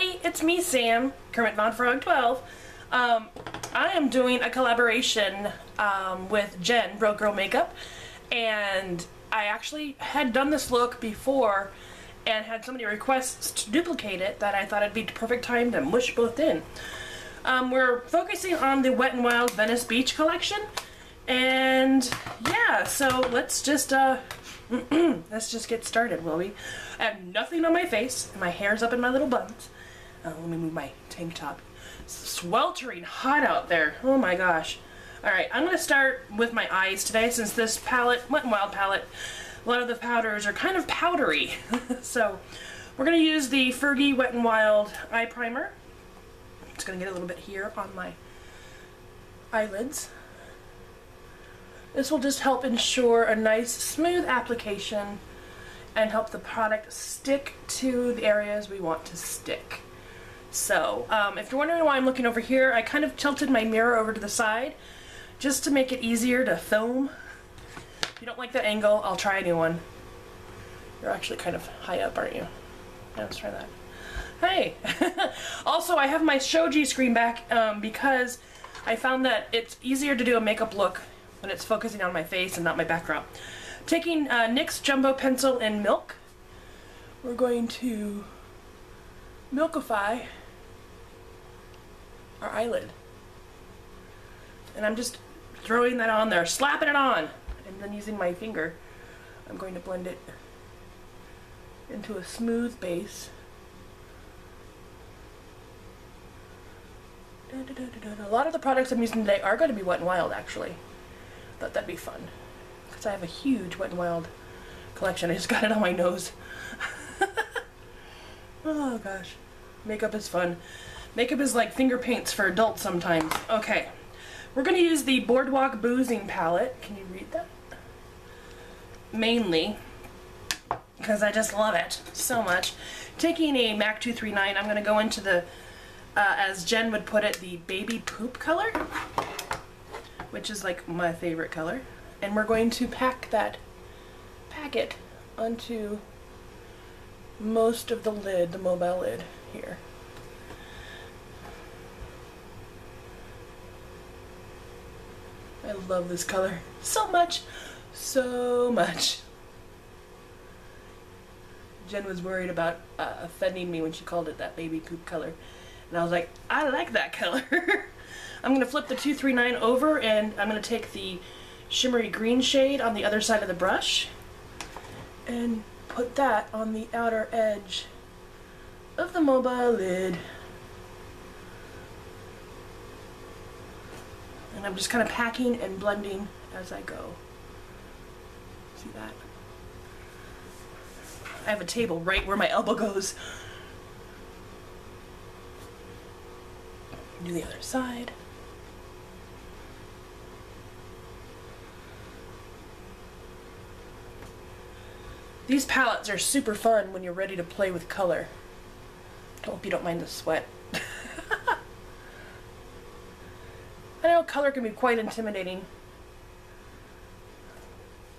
everybody, it's me, Sam Kermitvonfrog12. I am doing a collaboration with Jen Brokegirl Makeup, and I actually had done this look before and had so many requests to duplicate it that I thought it'd be the perfect time to mush both in. We're focusing on the Wet n Wild Venice Beach collection, and yeah, so let's just let's just get started, will we? I have nothing on my face, and my hair's up in my little buns. Let me move my tank top. It's sweltering hot out there. Oh my gosh. Alright, I'm going to start with my eyes today, since this palette, Wet n Wild palette, a lot of the powders are kind of powdery. So we're going to use the Fergie Wet n Wild Eye Primer. I'm just going to get a little bit here on my eyelids. This will just help ensure a nice smooth application and help the product stick to the areas we want to stick. So, if you're wondering why I'm looking over here, I kind of tilted my mirror over to the side just to make it easier to film. If you don't like that angle, I'll try a new one. You're actually kind of high up, aren't you? Yeah, let's try that. Hey! Also, I have my shoji screen back because I found that it's easier to do a makeup look when it's focusing on my face and not my background. Taking NYX Jumbo Pencil in Milk, we're going to milkify our eyelid. And I'm just throwing that on there, slapping it on, and then using my finger, I'm going to blend it into a smooth base. A lot of the products I'm using today are going to be Wet n Wild, actually. Thought that'd be fun, because I have a huge Wet n Wild collection. I just got it on my nose. Oh gosh, makeup is fun. Makeup is like finger paints for adults sometimes. Okay, we're going to use the Boardwalk Boozing palette. Can you read that? Mainly because I just love it so much. Taking a MAC 239, I'm going to go into the, as Jen would put it, the baby poop color, which is like my favorite color, and we're going to pack it onto most of the lid, the mobile lid here. I love this color so much, so much. Jen was worried about offending me when she called it that baby poop color, and I was like, I like that color. I'm going to flip the 239 over, and I'm going to take the shimmery green shade on the other side of the brush and put that on the outer edge of the mobile lid. And I'm just kind of packing and blending as I go. See that? I have a table right where my elbow goes. Do the other side. These palettes are super fun when you're ready to play with color. I hope you don't mind the sweat. I know color can be quite intimidating,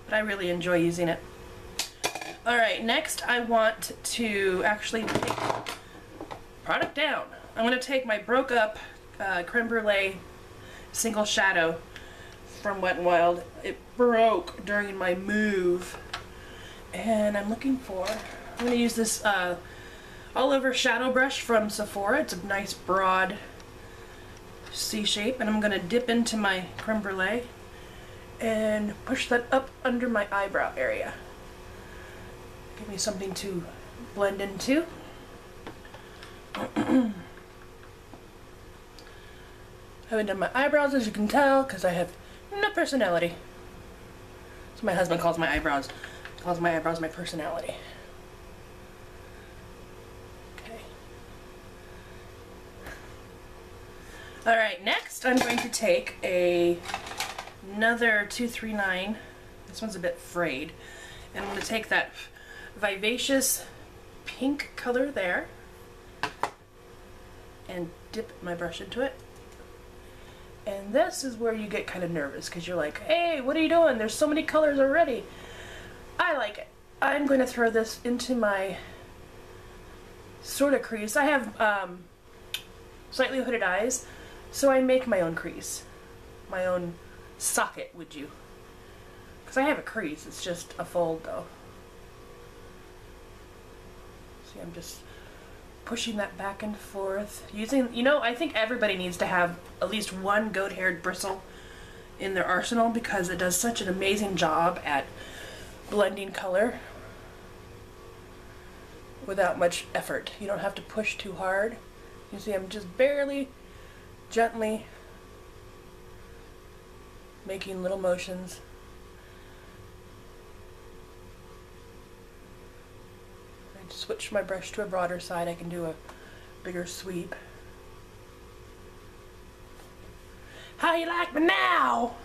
but I really enjoy using it. Alright, next I want to actually take product down. I'm going to take my broke up creme brulee single shadow from Wet n Wild. It broke during my move, and I'm looking for, I'm going to use this all over shadow brush from Sephora. It's a nice broad C shape, and I'm going to dip into my creme brulee and push that up under my eyebrow area. Give me something to blend into. I haven't done my eyebrows, as you can tell, because I have no personality. So my husband calls my eyebrows. He calls my eyebrows my personality. Okay. Alright, next I'm going to take another 239. This one's a bit frayed. And I'm going to take that vivacious pink color there and dip my brush into it. And this is where you get kind of nervous, because you're like, hey, what are you doing? There's so many colors already. I like it. I'm going to throw this into my sort of crease. I have slightly hooded eyes, so I make my own crease, my own socket, would you? Because I have a crease, it's just a fold though. See, I'm just pushing that back and forth. Using, you know, I think everybody needs to have at least one goat-haired bristle in their arsenal because it does such an amazing job at blending color without much effort. You don't have to push too hard. You see, I'm just barely, gently making little motions. I switch my brush to a broader side. I can do a bigger sweep. How you like me now?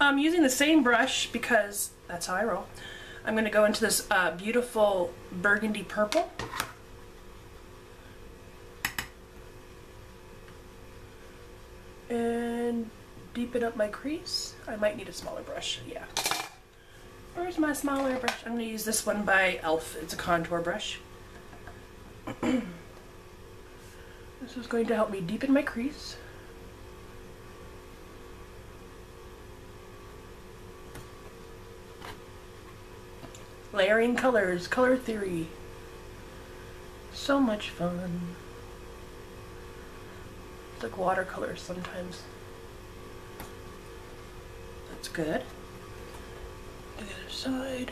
I'm using the same brush because that's how I roll. I'm going to go into this beautiful burgundy purple. And deepen up my crease. I might need a smaller brush, yeah. Where's my smaller brush? I'm going to use this one by e.l.f. It's a contour brush. This is going to help me deepen my crease. Layering colors, color theory. So much fun. It's like watercolors sometimes. That's good. The other side.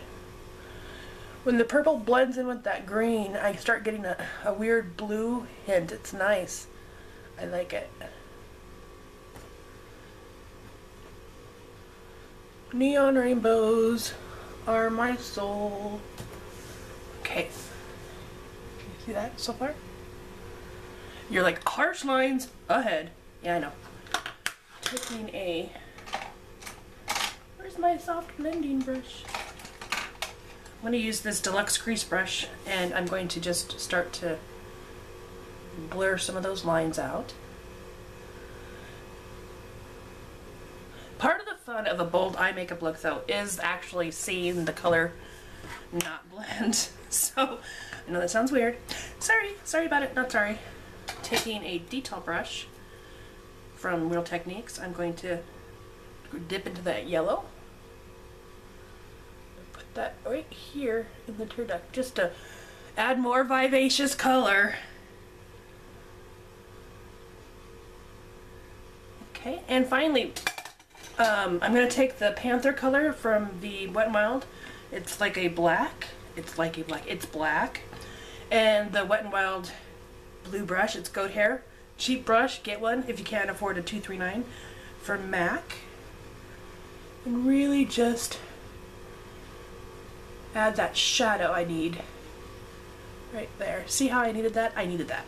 When the purple blends in with that green, I start getting a weird blue hint. It's nice. I like it. Neon rainbows are my soul. Okay. Can you see that so far? You're like, harsh lines ahead. Yeah, I know. Taking a... Where's my soft blending brush? I'm going to use this deluxe crease brush and I'm going to just start to blur some of those lines out. Part of the fun of a bold eye makeup look though is actually seeing the color not blend. So, I know that sounds weird. Sorry about it, not sorry. Taking a detail brush from Real Techniques, I'm going to dip into that yellow. Put that right here in the tear duct just to add more vivacious color. Okay, and finally, I'm going to take the Panther color from the Wet n Wild. It's like a black. It's black. And the Wet n Wild blue brush, it's goat hair. Cheap brush, get one if you can't afford a 239 from MAC. And really just add that shadow I need right there. See how I needed that? I needed that.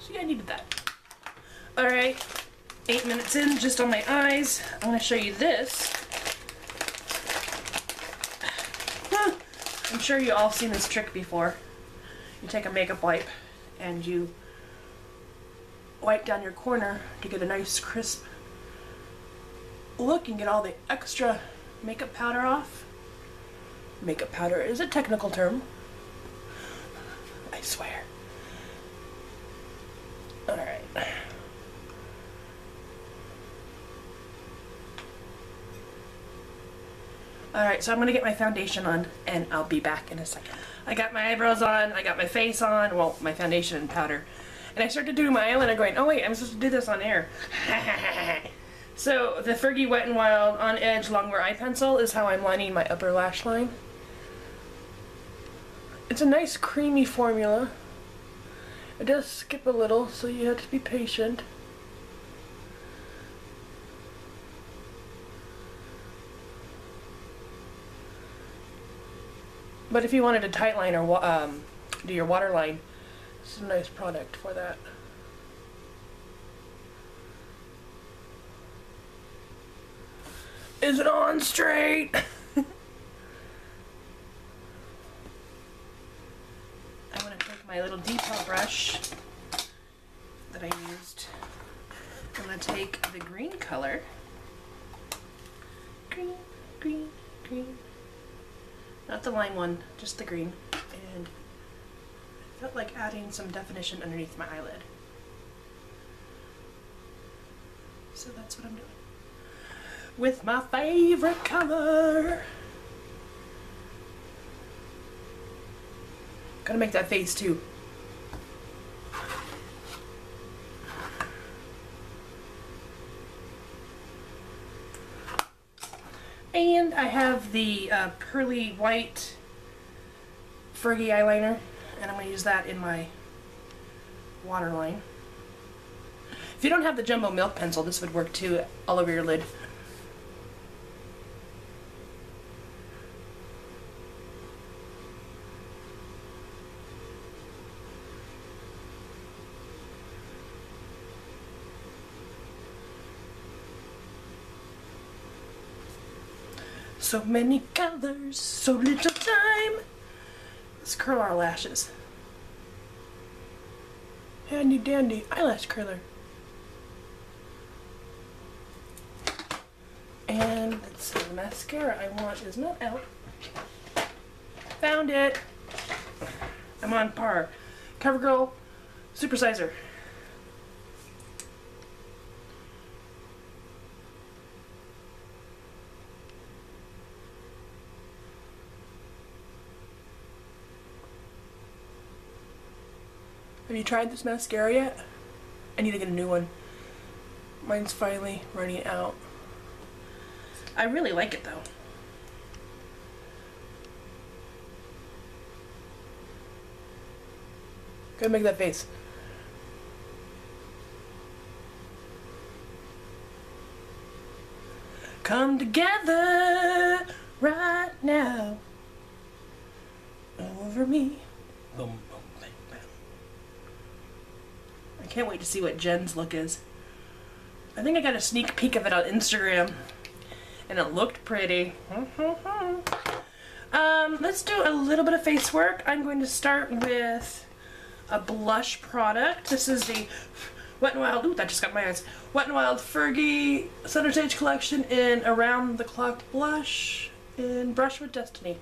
See, I needed that. Alright, 8 minutes in, just on my eyes. I'm going to show you this. I'm sure you all seen this trick before. You take a makeup wipe and you wipe down your corner to get a nice crisp look and get all the extra makeup powder off. Makeup powder is a technical term. I swear. Alright. Alright, so I'm going to get my foundation on and I'll be back in a second. I got my eyebrows on, I got my face on, well, my foundation and powder. And I started doing my eyeliner going, oh wait, I'm supposed to do this on air. So, the Fergie Wet n Wild On Edge Longwear Eye Pencil is how I'm lining my upper lash line. It's a nice creamy formula. It does skip a little, so you have to be patient. But if you wanted a tight line or do your waterline, this is a nice product for that. Is it on straight? I'm going to take my little detail brush that I used and going to take the green color, green, not the lime one, just the green, and I felt like adding some definition underneath my eyelid. So that's what I'm doing with my favorite color. Gotta make that face too. And I have the pearly white Fergie eyeliner, and I'm going to use that in my waterline. If you don't have the jumbo milk pencil, this would work too, all over your lid. So many colors, so little time. Let's curl our lashes. Handy dandy eyelash curler. And let's see, the mascara I want is not out. Found it. I'm on par. CoverGirl Super Sizer. Have you tried this mascara yet? I need to get a new one. Mine's finally running out. I really like it though. Gotta make that face. Come together right now. Over me. Boom. Can't wait to see what Jen's look is. I think I got a sneak peek of it on Instagram and it looked pretty. Let's do a little bit of face work. I'm going to start with a blush product. This is the Wet n Wild, ooh, that just got my eyes, Wet n Wild Fergie Sunstage Collection in Around the Clock Blush in Brush with Destiny.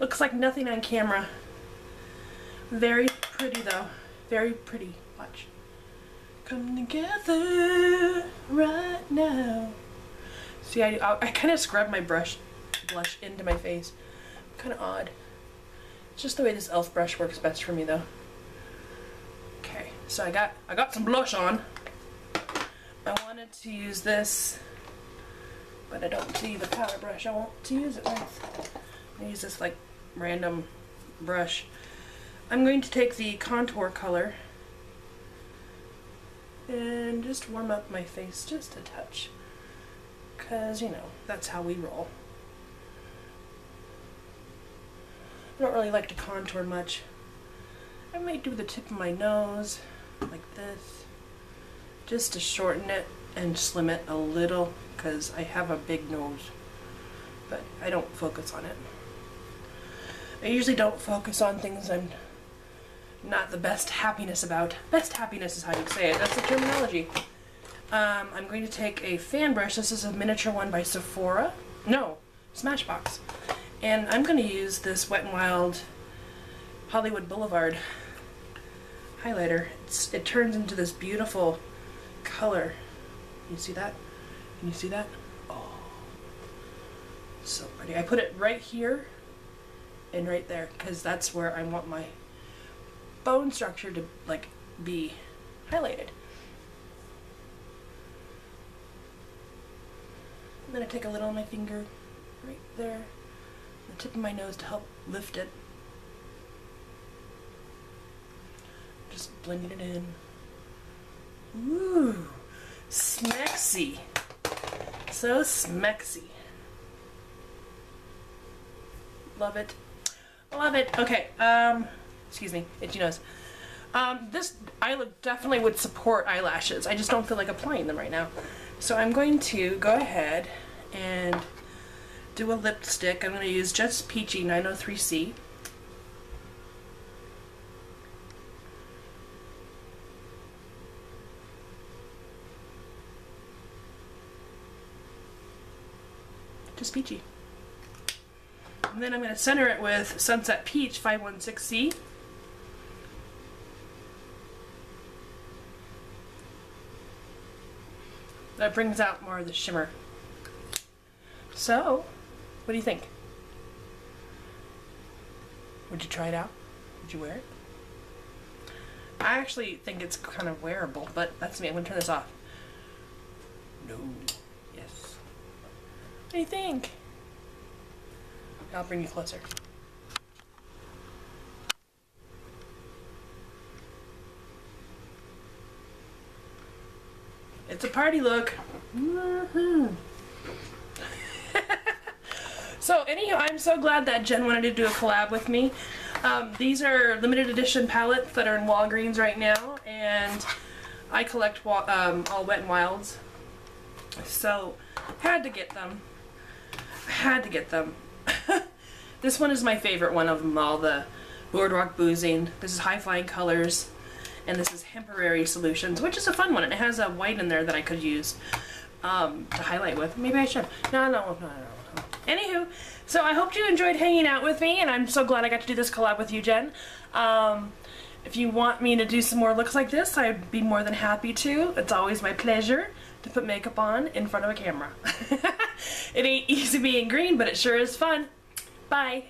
Looks like nothing on camera. Very pretty though, very pretty. Watch. Come together right now. See, I kind of scrub my blush into my face. Kind of odd. It's just the way this e.l.f. brush works best for me, though. Okay, so I got some blush on. I wanted to use this, but I don't see the powder brush I want to use it with. I'm gonna use this like random brush. I'm going to take the contour color and just warm up my face just a touch, because you know that's how we roll. I don't really like to contour much. I might do the tip of my nose like this just to shorten it and slim it a little, because I have a big nose, but I don't focus on it. I usually don't focus on things I'm not the best happiness about. Best happiness is how you say it. That's the terminology. I'm going to take a fan brush. This is a miniature one by Sephora. No, Smashbox. And I'm going to use this Wet n Wild Hollywood Boulevard highlighter. It turns into this beautiful color. You see that? Can you see that? Oh, so pretty. I put it right here and right there, because that's where I want my bone structure to like be highlighted. I'm going to take a little on my finger right there, the tip of my nose, to help lift it. Just blending it in. Ooh, smexy. So smexy. Love it. Love it. Okay, excuse me, itchy nose. This eyelid definitely would support eyelashes. I just don't feel like applying them right now. So I'm going to go ahead and do a lipstick. I'm going to use Just Peachy 903C. Just Peachy. And then I'm going to center it with Sunset Peach 516C. That brings out more of the shimmer. So, what do you think? Would you try it out? Would you wear it? I actually think it's kind of wearable, but that's me. I'm going to turn this off. No. Yes. What do you think? I'll bring you closer. It's a party look. Mm-hmm. So anyhow, I'm so glad that Jen wanted to do a collab with me. These are limited edition palettes that are in Walgreens right now, and I collect all Wet n Wilds. So had to get them. This one is my favorite one of them all, the Boardwalk Boozing. This is High Flying Colors, and this is Temporary Solutions, which is a fun one. It has a white in there that I could use to highlight with. Maybe I should. No. Anywho, so I hope you enjoyed hanging out with me, and I'm so glad I got to do this collab with you, Jen. If you want me to do some more looks like this, I'd be more than happy to. It's always my pleasure to put makeup on in front of a camera. It ain't easy being green, but it sure is fun. Bye.